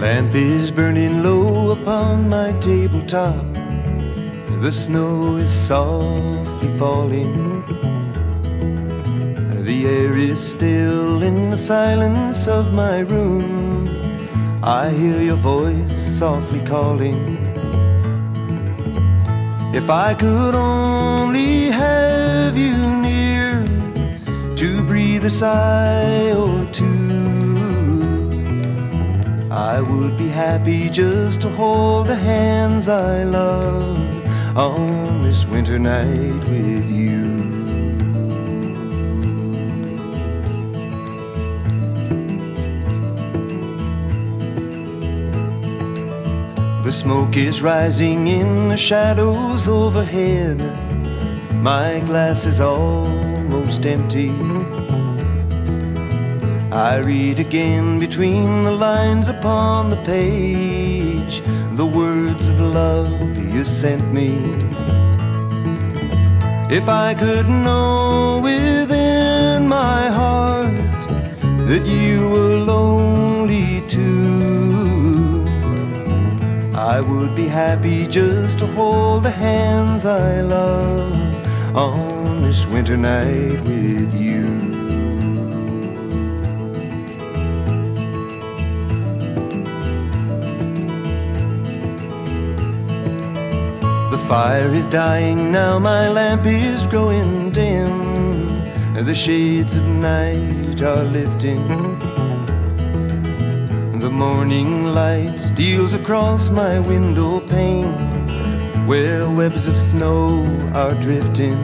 lamp is burning low upon my tabletop. The snow is softly falling. The air is still in the silence of my room. I hear your voice softly calling. If I could only have you near to breathe a sigh or two, I would be happy just to hold the hands I love on this winter night with you. The smoke is rising in the shadows overhead. My glass is almost empty. I read again between the lines upon the page the words of love you sent me. If I could know within my heart that you were lonely too, I would be happy just to hold the hands I love on this winter night with you. The fire is dying now, my lamp is growing dim. The shades of night are lifting. The morning light steals across my window pane, where webs of snow are drifting.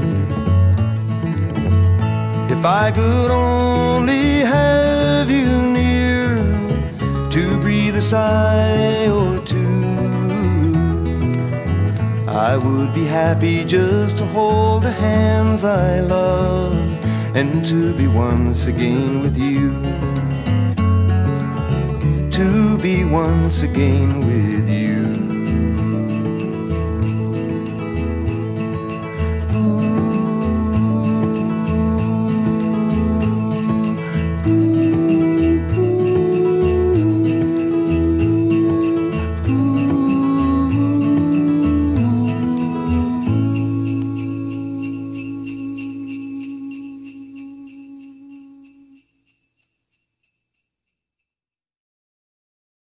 If I could only have you near to breathe a sigh or two, I would be happy just to hold the hands I love and to be once again with you. To be once again with you.